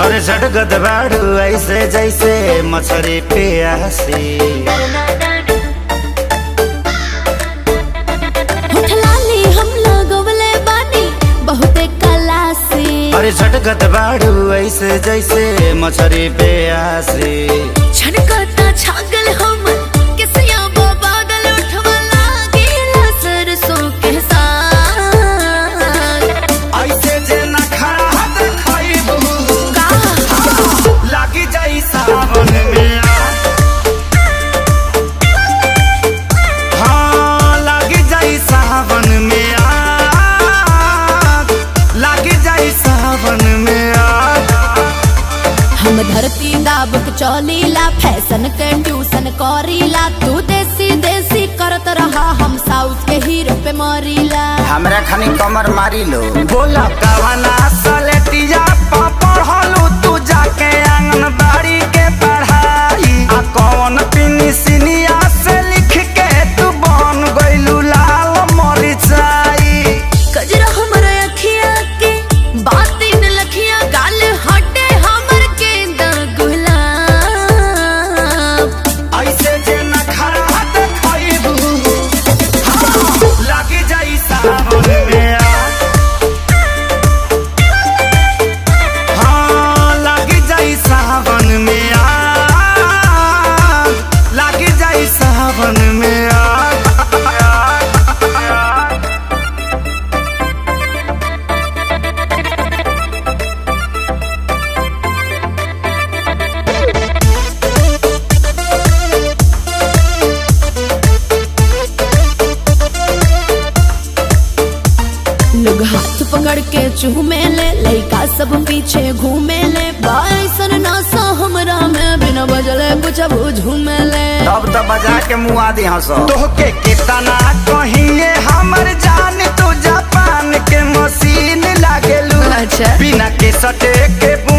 अरे झटगद बाडू ऐसे जैसे मछरी प्यासी। अरे झटकत बाडू ऐसे जैसे मछरी प्यासी। झटकता छागल हम किसिया को बागल उठवा लागेला सरसों के साग। ऐसे जेना खड़ा हाथ खाइबू लागी जाई सावन में आ। हाँ लागी जाई सावन में आ, लागी जाई सावन में आ। हम धरती दाब के चौलीला, फैशन कंड्यूशन करीला, तू देसी देसी करत रहा, हम साउथ के हीरो पे मरीला। हमरा खानी कमर मारी लो बोला कवाना सलेटिया पापड़ हलू तू जाके आंगनबाड़ी के पढ़ाई आ कौन पिनी सिनिया से लिख के तू बन गइलू लाल मरीचाई। कजरा हमरा अखिया के बात इन लखिया गाल हटे हमर के द गुलाब। ऐसे जेना खड़ा हाथ खाइबू लागी जाई सावन में आ। हाँ लागी जाई सावन में आ, लागी जाई सावन में आ। लोग हाथ पकड़ के चूमे ले, लड़का सब पीछे घूमे ले, बाइसन नासा हमरा में बिना बजले कुछ अब झूमे ले। तब तो बजा के मुआ दी हंसो तोहके कितना कहिए हमर जान तू जापान के मशीन लागेलू। अच्छा बिना किसटे के